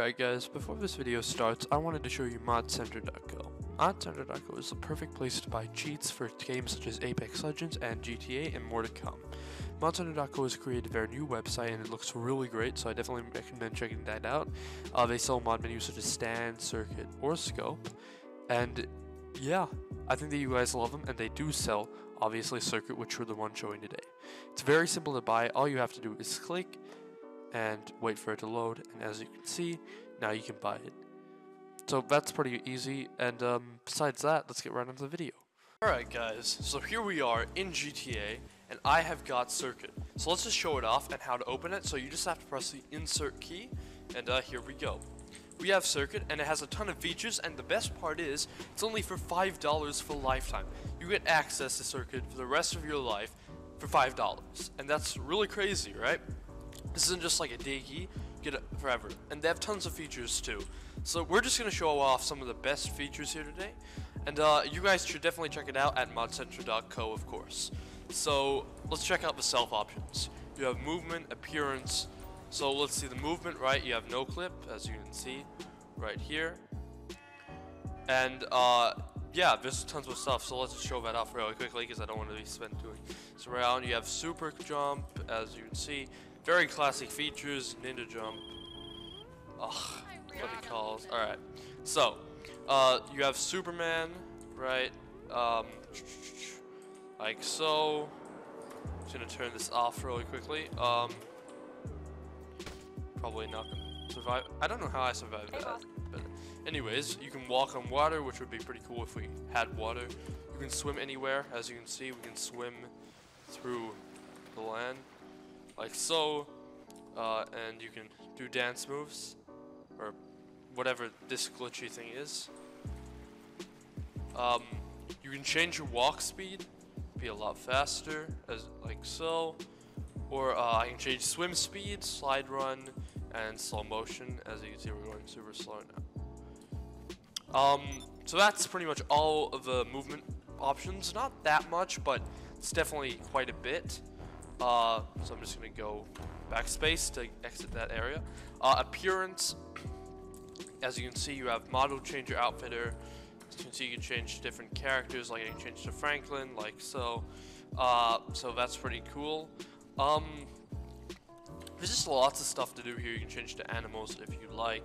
Alright guys, before this video starts, I wanted to show you modcenter.co. Modcenter.co is the perfect place to buy cheats for games such as Apex Legends and GTA and more to come. Modcenter.co has created their new website and it looks really great, so I definitely recommend checking that out. They sell mod menus such as Stand, Circuit, or Scope, and yeah, I think that you guys love them, and they do sell, obviously, Circuit, which we're the one showing today. It's very simple to buy. All you have to do is click and wait for it to load, and as you can see, now you can buy it. So that's pretty easy, and besides that, let's get right into the video. Alright guys, so here we are in GTA, and I have got Circuit. So let's just show it off and how to open it, so you just have to press the insert key, and here we go. We have Circuit, and it has a ton of features, and the best part is, it's only for $5 for a lifetime. You get access to Circuit for the rest of your life for $5, and that's really crazy, right? This isn't just like a day key, you get it forever, and they have tons of features too. So we're just going to show off some of the best features here today, and you guys should definitely check it out at modcenter.co, of course. So let's check out the self options. You have movement, appearance. So let's see the movement, right? You have no clip, as you can see right here. And yeah, there's tons of stuff, so let's just show that off really quickly because I don't want to be spent doing this around. You have super jump, as you can see. Very classic features, ninja jump. Ugh, what he calls. Alright, so you have Superman, right? Like so. I'm just gonna turn this off really quickly. Probably not gonna survive. I don't know how I survived that. But anyways, you can walk on water, which would be pretty cool if we had water. You can swim anywhere, as you can see. We can swim through the land, like so, and you can do dance moves, or whatever this glitchy thing is. You can change your walk speed, be a lot faster, as like so. Or I can change swim speed, slide run, and slow motion. As you can see, we're going super slow now. So that's pretty much all of the movement options. Not that much, but it's definitely quite a bit. So I'm just going to go backspace to exit that area. Appearance. As you can see, you have model, changer, outfitter. As you can see, you can change different characters. Like I can change to Franklin, like so. So that's pretty cool. There's just lots of stuff to do here. You can change to animals if you like.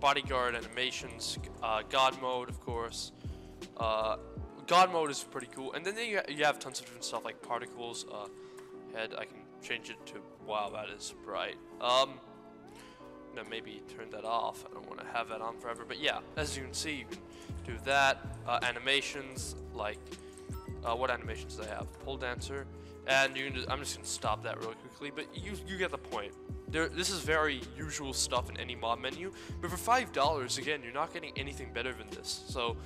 Bodyguard animations, God mode, of course. God mode is pretty cool, and then you have tons of different stuff like particles. Head, I can change it to wow, that is bright. No, maybe turn that off. I don't want to have that on forever, but yeah, as you can see, you can do that. Animations like what animations do they have? Pole dancer. And you can just, I'm just going to stop that really quickly, but you get the point. This is very usual stuff in any mod menu, but for $5, again, you're not getting anything better than this. So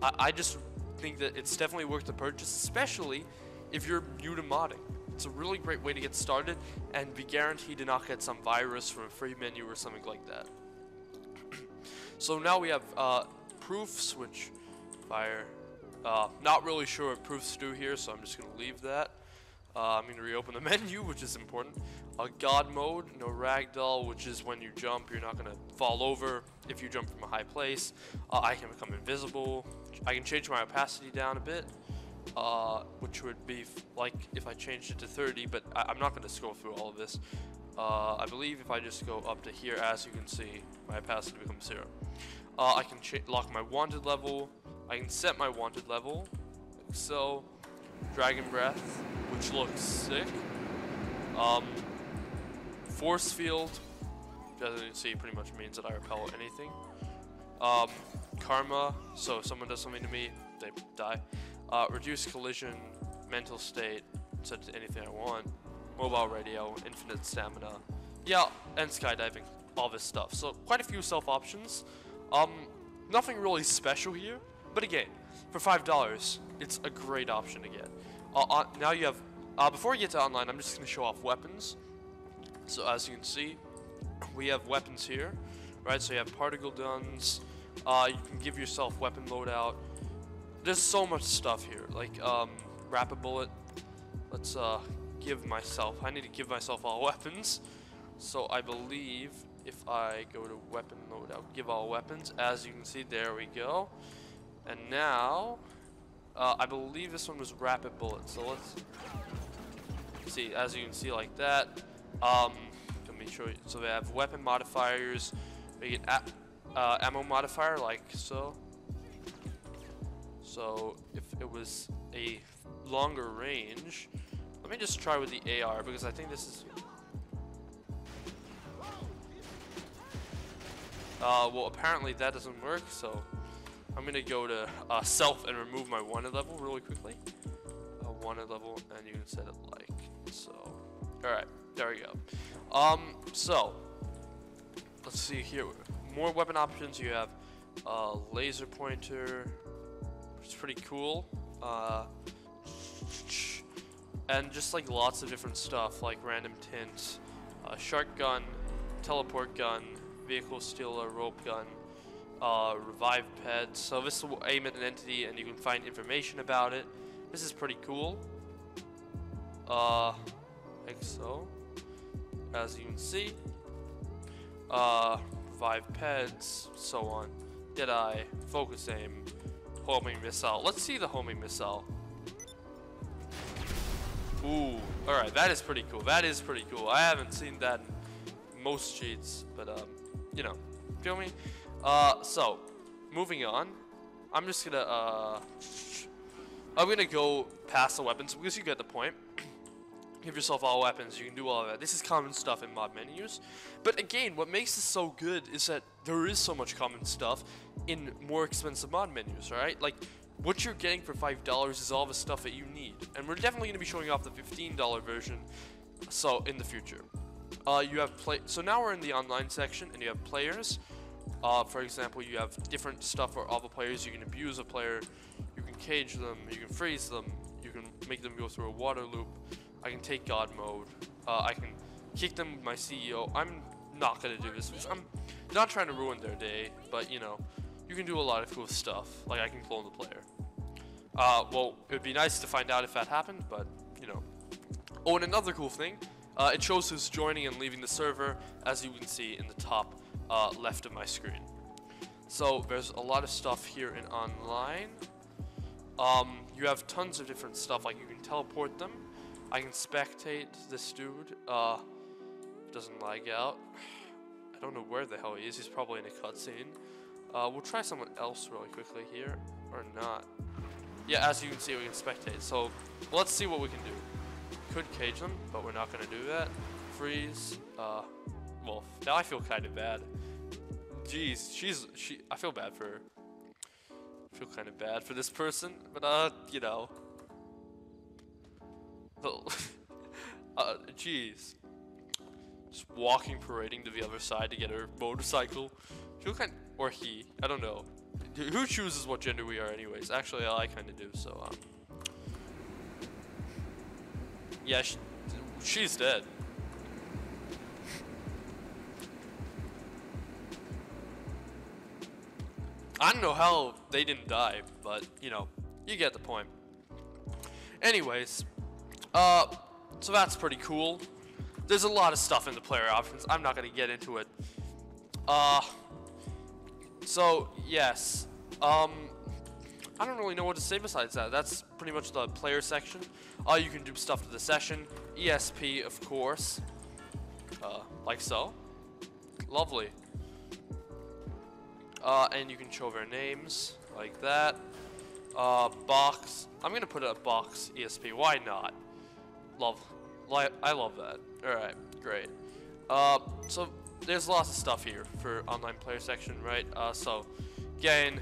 I just think that it's definitely worth the purchase, especially if you're new to modding. It's a really great way to get started and be guaranteed to not get some virus from a free menu or something like that. So now we have proofs, which fire. Not really sure what proofs do here, so I'm just going to leave that. I'm going to reopen the menu, which is important. God mode, no ragdoll, which is when you jump, you're not going to fall over if you jump from a high place. I can become invisible. I can change my opacity down a bit, which would be like if I changed it to 30, but I'm not going to scroll through all of this. I believe if I just go up to here, as you can see, my opacity becomes 0. I can lock my wanted level. I can set my wanted level, like so. Dragon Breath, which looks sick. Force Field, which as you can see pretty much means that I repel anything. Karma, so if someone does something to me, they die. Reduce collision, mental state, set to anything I want. Mobile radio, infinite stamina, yeah, and skydiving, all this stuff. So quite a few self options. Nothing really special here. But again, for $5, it's a great option to get. Now you have, before we get to online, I'm just going to show off weapons. So as you can see, we have weapons here, right? So you have particle guns. You can give yourself weapon loadout. There's so much stuff here, like rapid bullet. Let's give myself. I need to give myself all weapons. So I believe if I go to weapon mode, I'll give all weapons. As you can see, there we go. And now, I believe this one was rapid bullets. So let's see, as you can see like that. Let me show you. So they have weapon modifiers. They get ammo modifier like so. So if it was a longer range, let me just try with the AR because I think this is well, apparently that doesn't work, so I'm gonna go to self and remove my wanted level really quickly. Wanted level, and you can set it like so. Alright, there we go. So let's see here. More weapon options. You have laser pointer, which is pretty cool. And just like lots of different stuff like random tint, shark gun, teleport gun, vehicle stealer, rope gun, revive pet. So this will aim at an entity and you can find information about it. This is pretty cool. Like so. As you can see. Revive pets, so on. Deadeye, focus aim, homing missile. Let's see the homing missile. Ooh, alright, that is pretty cool. That is pretty cool. I haven't seen that in most cheats, but you know, feel me? So moving on. I'm just gonna I'm gonna go past the weapons because you get the point. Give yourself all weapons, you can do all of that. This is common stuff in mod menus. But again, what makes this so good is that there is so much common stuff in more expensive mod menus, right? Like, what you're getting for $5 is all the stuff that you need. And we're definitely going to be showing off the $15 version, so in the future. You have so now we're in the online section, and you have players. For example, you have different stuff for all the players. You can abuse a player, you can cage them, you can freeze them, you can make them go through a water loop. I can take God mode. I can kick them with my CEO. I'm not gonna do this because I'm not trying to ruin their day, but you know, you can do a lot of cool stuff. Like I can clone the player. Well, it would be nice to find out if that happened, but you know. Oh, and another cool thing, it shows who's joining and leaving the server, as you can see in the top left of my screen. So there's a lot of stuff here in online. You have tons of different stuff. Like you can teleport them. I can spectate this dude, doesn't lag out. I don't know where the hell he is, he's probably in a cutscene. We'll try someone else really quickly here, or not. Yeah, as you can see, we can spectate, so let's see what we can do. Could cage them, but we're not gonna do that. Freeze, well, now I feel kind of bad. Jeez, I feel bad for her. I feel kind of bad for this person, but you know. Jeez, just walking, parading to the other side to get her motorcycle. She kind of, or he, I don't know. Who chooses what gender we are, anyways? Actually, I kind of do. So, yeah, she's dead. I don't know how they didn't die, but you know, you get the point. Anyways. So that's pretty cool. There's a lot of stuff in the player options. I'm not gonna get into it. So yes. I don't really know what to say besides that. That's pretty much the player section. You can do stuff to the session. ESP, of course. Like so. Lovely. And you can show their names like that. Box. I'm gonna put a box ESP. Why not? I love that. Alright, great. So there's lots of stuff here for online player section, right? So again,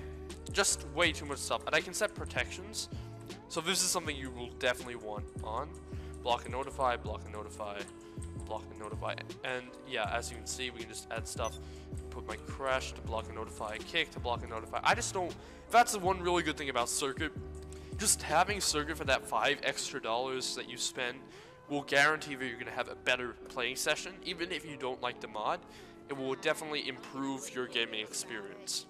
just way too much stuff. And I can set protections. So this is something you will definitely want on. Block and notify, block and notify, block and notify. And yeah, as you can see, we can just add stuff. Put my crash to block and notify, kick to block and notify. I just don't, that's the one really good thing about Circuit. Just having Circuit for that $5 extra that you spend will guarantee that you're going to have a better playing session. Even if you don't like the mod, it will definitely improve your gaming experience.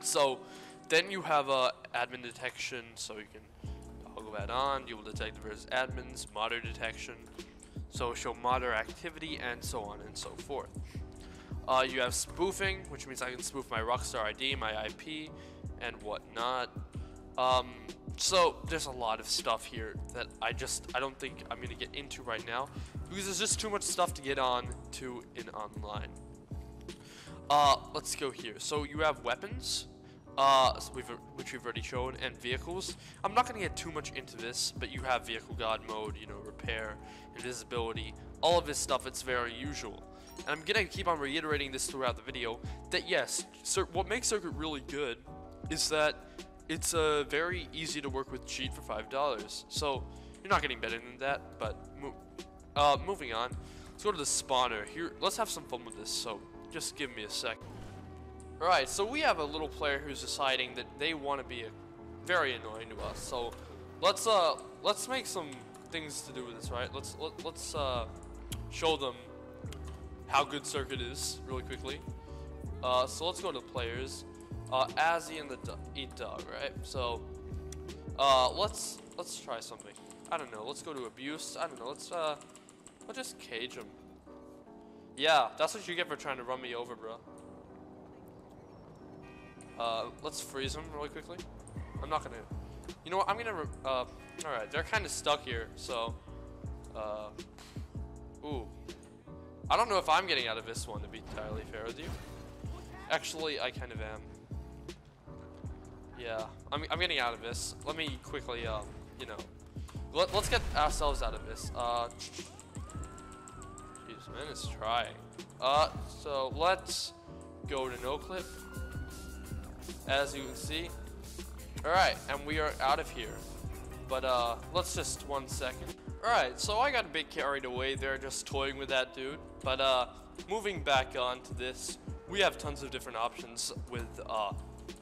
So then you have admin detection, so you can toggle that on. You will detect the various admins, modder detection, so show modder activity, and so on and so forth. You have spoofing, which means I can spoof my Rockstar ID, my IP, and whatnot. So there's a lot of stuff here that I don't think I'm gonna get into right now because there's just too much stuff to get on to in online. Let's go here. So you have weapons, which we've already shown, and vehicles. I'm not gonna get too much into this, but you have vehicle guard mode, you know, repair, invisibility, all of this stuff. It's very usual. And I'm gonna keep on reiterating this throughout the video, that yes, what makes Circuit really good is that it's a very easy to work with cheat for $5. So you're not getting better than that, but moving on, let's go to the spawner here. Let's have some fun with this, so just give me a sec. Alright, so we have a little player who's deciding that they want to be very annoying to us. So let's make some things to do with this, right? Let's show them how good Circuit is really quickly. So let's go to players. Azzy and the eat dog, right? So let's try something. I don't know. Let's go to abuse. I don't know. We'll just cage him. Yeah, that's what you get for trying to run me over, bro. Let's freeze him really quickly. I'm not gonna. You know what? I'm gonna. All right, they're kind of stuck here. So, ooh, I don't know if I'm getting out of this one, to be entirely fair with you. Actually, I kind of am. Yeah, I'm getting out of this. Let me quickly, you know, let's get ourselves out of this. Jeez, man, it's trying. So let's go to no clip. As you can see. Alright, and we are out of here. But, let's just 1 second. Alright, so I got a bit carried away there just toying with that dude. But, moving back on to this, we have tons of different options with,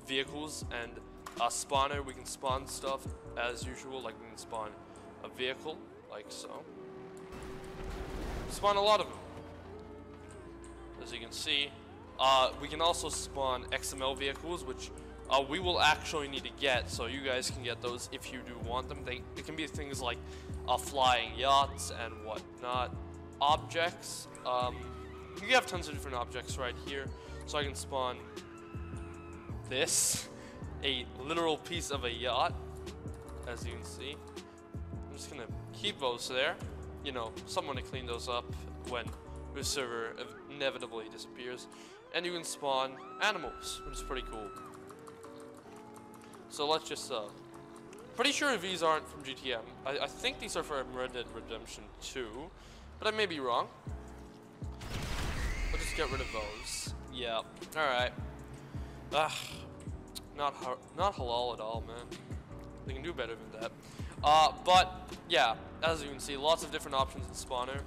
vehicles and a spawner. We can spawn stuff as usual, like we can spawn a vehicle, like so. Spawn a lot of them. As you can see. We can also spawn XML vehicles, which we will actually need to get, so you guys can get those if you do want them. It can be things like flying yachts and whatnot. Objects, you have tons of different objects right here, so I can spawn this, a literal piece of a yacht, as you can see. I'm just gonna keep those there, you know, someone to clean those up when the server inevitably disappears. And you can spawn animals, which is pretty cool. So let's just, pretty sure these aren't from GTA. I think these are from Red Dead Redemption 2, but I may be wrong. We'll just get rid of those. Yeah, alright. Ugh, not halal at all, man. They can do better than that. But, yeah, as you can see, lots of different options in spawner.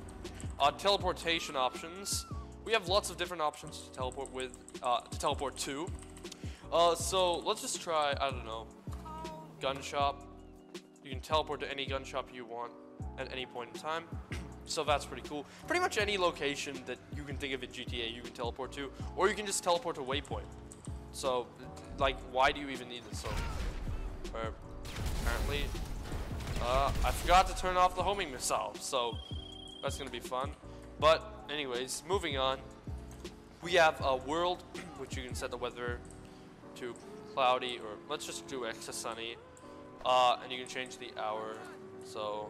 Teleportation options. We have lots of different options to teleport with, to teleport to. So let's just try, I don't know, gun shop. You can teleport to any gun shop you want at any point in time. So that's pretty cool. Pretty much any location that you can think of in GTA you can teleport to, or you can just teleport to waypoint. So, like, why do you even need this? So, apparently, I forgot to turn off the homing missile, so that's gonna be fun. But anyways, moving on, we have a world, which you can set the weather to cloudy, or let's just do extra sunny, and you can change the hour. So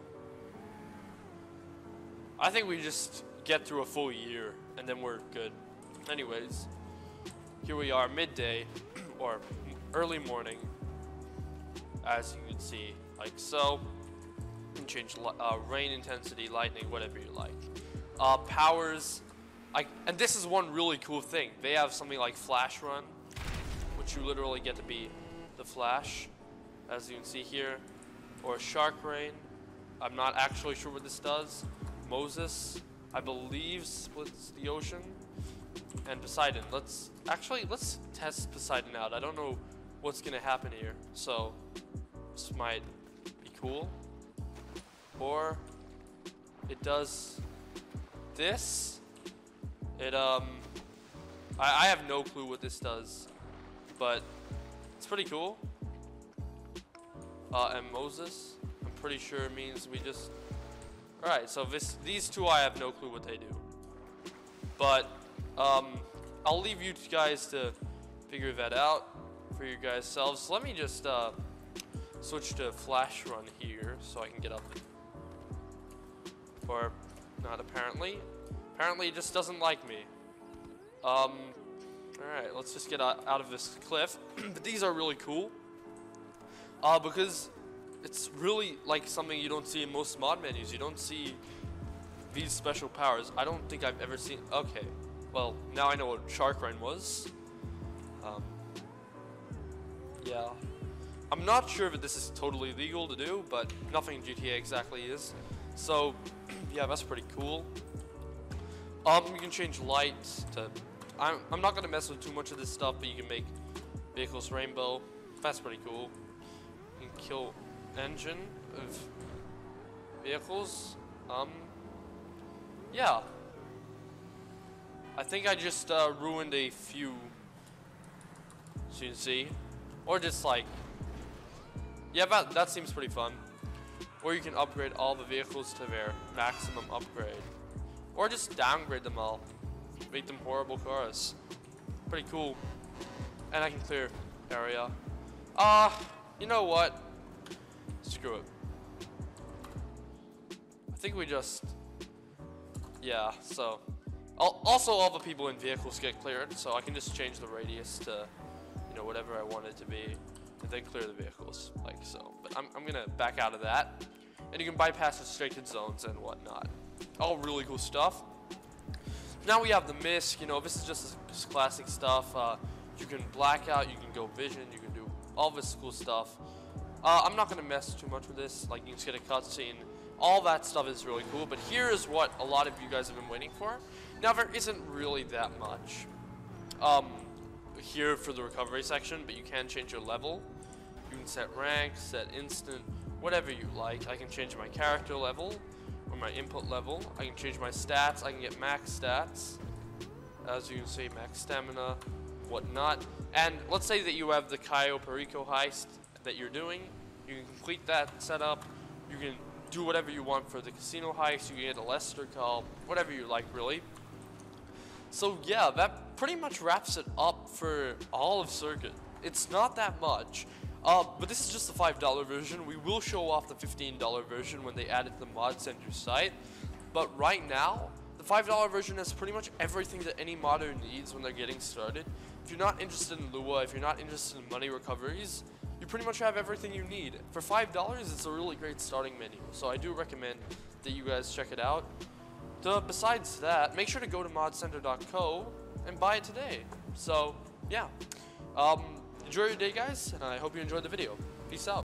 I think we just get through a full year and then we're good. Anyways, here we are, midday or early morning, as you can see, like so. Change rain intensity, lightning, whatever you like. Powers, and this is one really cool thing. They have something like Flash Run, which you literally get to be the Flash, as you can see here, or Shark Rain. I'm not actually sure what this does. Moses, I believe, splits the ocean, and Poseidon. Let's test Poseidon out. I don't know what's gonna happen here, so this might be cool. Or it does this. It I have no clue what this does, but it's pretty cool. And Moses, I'm pretty sure it means we just. All right, so these two I have no clue what they do, but I'll leave you guys to figure that out for you guys selves. Let me just switch to flash run here so I can get up. Or not apparently. Apparently it just doesn't like me. Alright, let's just get out of this cliff. But these are really cool. Because it's really like something you don't see in most mod menus. You don't see these special powers. I don't think I've ever seen. Okay, well, now I know what shark rain was. Yeah, I'm not sure that this is totally legal to do, but nothing in GTA exactly is. So yeah, that's pretty cool. You can change lights to. I'm not gonna mess with too much of this stuff, but you can make vehicles rainbow. That's pretty cool. You can kill engine of vehicles. Yeah. I think I just ruined a few. So you can see, or just like, yeah, that seems pretty fun. Or you can upgrade all the vehicles to their maximum upgrade, or just downgrade them all, make them horrible cars. Pretty cool. And I can clear area. You know what? Screw it. I think we just, yeah. So, also all the people in vehicles get cleared, so I can just change the radius to, you know, whatever I want it to be, and then clear the vehicles like so. But I'm gonna back out of that, and you can bypass restricted zones and whatnot. All really cool stuff. Now we have the misc. You know, this is just classic stuff. You can black out, you can go vision, you can do all this cool stuff. I'm not gonna mess too much with this. Like, you can just get a cutscene. All that stuff is really cool. But here is what a lot of you guys have been waiting for. Now there isn't really that much here for the recovery section, but you can change your level. You can set rank, set instant, whatever you like. I can change my character level or my input level. I can change my stats. I can get max stats, as you can see, max stamina, whatnot. And let's say that you have the Cayo Perico heist that you're doing. You can complete that setup. You can do whatever you want for the casino heist. You can get a Lester call, whatever you like, really. So yeah, that pretty much wraps it up for all of Circuit. It's not that much, but this is just the $5 version. We will show off the $15 version when they add it to the Mod Center site, but right now, the $5 version has pretty much everything that any modder needs when they're getting started. If you're not interested in Lua, if you're not interested in money recoveries, you pretty much have everything you need. For $5, it's a really great starting menu, so I do recommend that you guys check it out. Besides that, make sure to go to modcenter.co and buy it today. So yeah, enjoy your day, guys, and I hope you enjoyed the video. Peace out.